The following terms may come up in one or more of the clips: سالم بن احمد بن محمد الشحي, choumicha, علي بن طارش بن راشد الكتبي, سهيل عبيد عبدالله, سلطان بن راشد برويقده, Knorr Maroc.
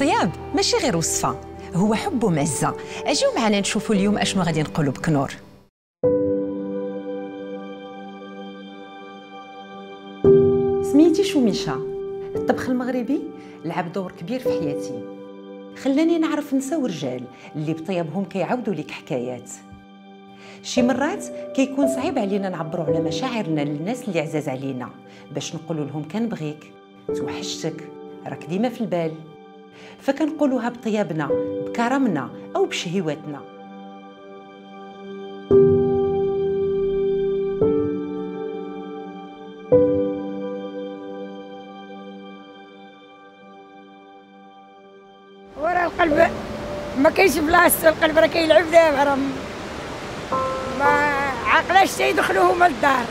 الطياب ماشي غير وصفة، هو حب ومعزة. اجيو معنا نشوفوا اليوم اشنو غادي نقولوا بكنور. سميتي شوميشة. الطبخ المغربي لعب دور كبير في حياتي، خلاني نعرف نساء ورجال اللي بطيبهم كيعاودوا لك حكايات. شي مرات كيكون صعيب علينا نعبروا على مشاعرنا للناس اللي عزاز علينا، باش نقولوا لهم كنبغيك، توحشتك، راك ديما في البال، فكنقولوها بطيابنا، بكرمنا او بشهواتنا. ورا القلب ما كاينش بلاصه، القلب راه كيلعب دابا، راه ما عاقلاش حتى يدخلوه هما للدار،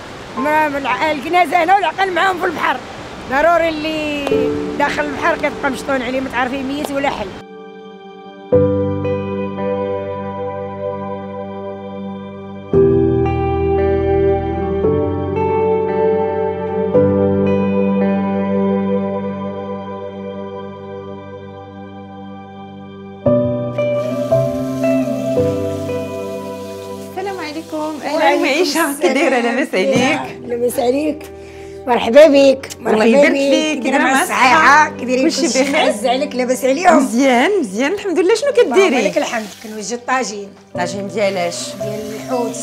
الجنازه هنا والعقل معاهم في البحر. ضروري اللي داخل البحر كتبقى مشطون عليه، ما تعرفيه ميت ولا حي. السلام عليكم. اهلا معيشه، كي دايره؟ لاباس عليك؟ لاباس عليك، مرحبا بك. الله يبارك فيك. كي دايره مع الصحيحه؟ كي دايرين؟ كلشي بخير؟ عز عليك، لاباس عليهم؟ مزيان مزيان الحمد لله. شنو كديري؟ الله لك الحمد. كنوجد الطاجين. الطاجين ديال اش؟ ديال الحوت.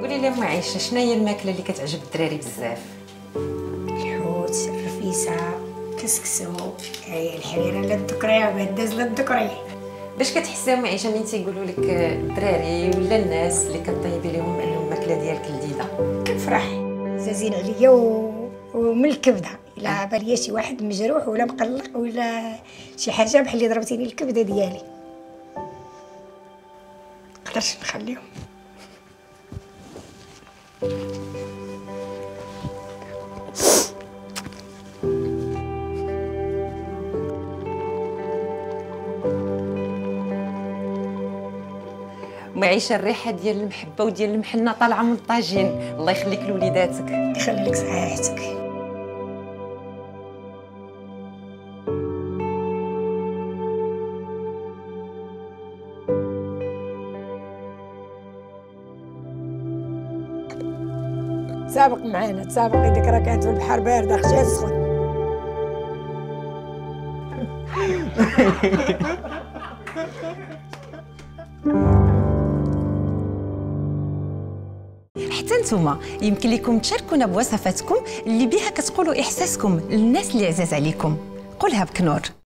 قولي لي ام عيشه، شنو هي الماكله اللي كتعجب الدراري بزاف؟ الحوت، الرفيسه، الكسكسو، الحريره للذكريه، والداز للذكريه. باش كتحسي ام عيشه ملي تيقولوا لك الدراري ولا الناس اللي كطيبي لهم انهم الماكله ديالك لذيذه؟ كنفرح، زين عليا ومن الكبده. الا باليا شي واحد مجروح ولا مقلق ولا شي حاجه بحال اللي ضربتيني الكبده ديالي، مقدرش نخليهم. معيشه، الريحه ديال المحبه وديال المحنه طالعه من الطاجين. الله يخليك لوليداتك. يخلي لك صحتك. تسابق معانا، تسابق. يديك راه كانت في البحر بارده، خشات سخن. حتى نتوما يمكن لكم تشاركونا بوصفاتكم اللي بها كتقولوا احساسكم للناس اللي عزاز عليكم. قولها بكنور.